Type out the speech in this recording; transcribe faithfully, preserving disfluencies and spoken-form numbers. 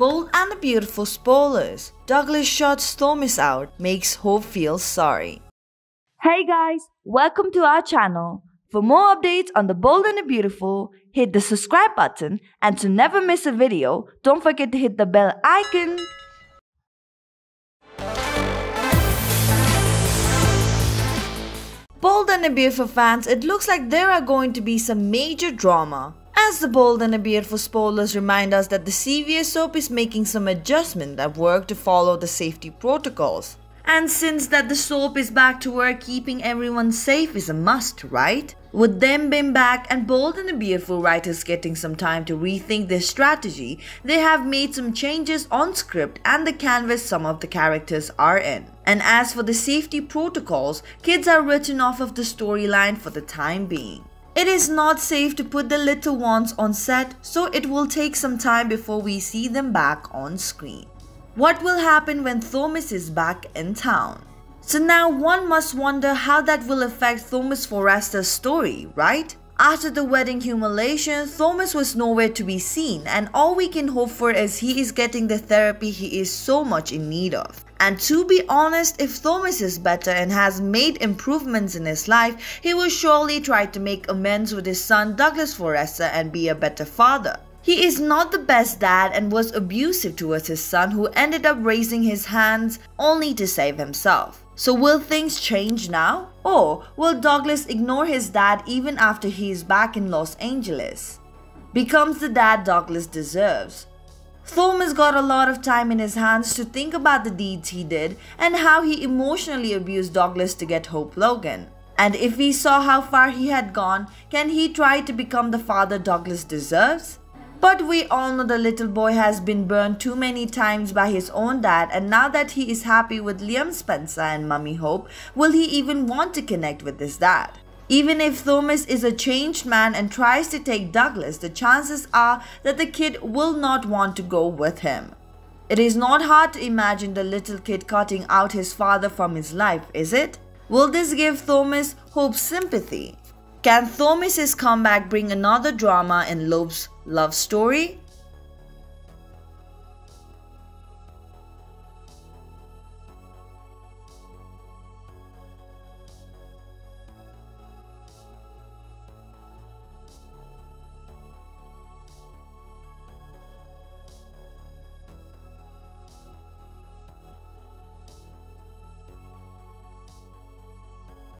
Bold and the Beautiful spoilers. Douglas shouts Thomas out, makes Hope feel sorry. Hey guys, welcome to our channel. For more updates on The Bold and the Beautiful, hit the subscribe button, and to never miss a video, don't forget to hit the bell icon. Bold and the Beautiful fans, it looks like there are going to be some major drama, as the Bold and the Beautiful spoilers remind us that the C V S soap is making some adjustments at work to follow the safety protocols. And since that the soap is back to work, keeping everyone safe is a must, right? With them being back and Bold and the Beautiful writers getting some time to rethink their strategy, they have made some changes on script and the canvas some of the characters are in. And as for the safety protocols, kids are written off of the storyline for the time being. It is not safe to put the little ones on set, so it will take some time before we see them back on screen. What will happen when Thomas is back in town? So now one must wonder how that will affect Thomas Forrester's story, right? After the wedding humiliation, Thomas was nowhere to be seen, and all we can hope for is he is getting the therapy he is so much in need of. And to be honest, if Thomas is better and has made improvements in his life, he will surely try to make amends with his son Douglas Forrester and be a better father. He is not the best dad and was abusive towards his son, who ended up raising his hands only to save himself. So will things change now? Or will Douglas ignore his dad even after he is back in Los Angeles? Becomes the dad Douglas deserves. Thomas got a lot of time in his hands to think about the deeds he did and how he emotionally abused Douglas to get Hope Logan. And if he saw how far he had gone, can he try to become the father Douglas deserves? But we all know the little boy has been burned too many times by his own dad, and now that he is happy with Liam Spencer and Mummy Hope, will he even want to connect with his dad? Even if Thomas is a changed man and tries to take Douglas, the chances are that the kid will not want to go with him. It is not hard to imagine the little kid cutting out his father from his life, is it? Will this give Thomas Hope's sympathy? Can Thomas's comeback bring another drama in Loeb's love story?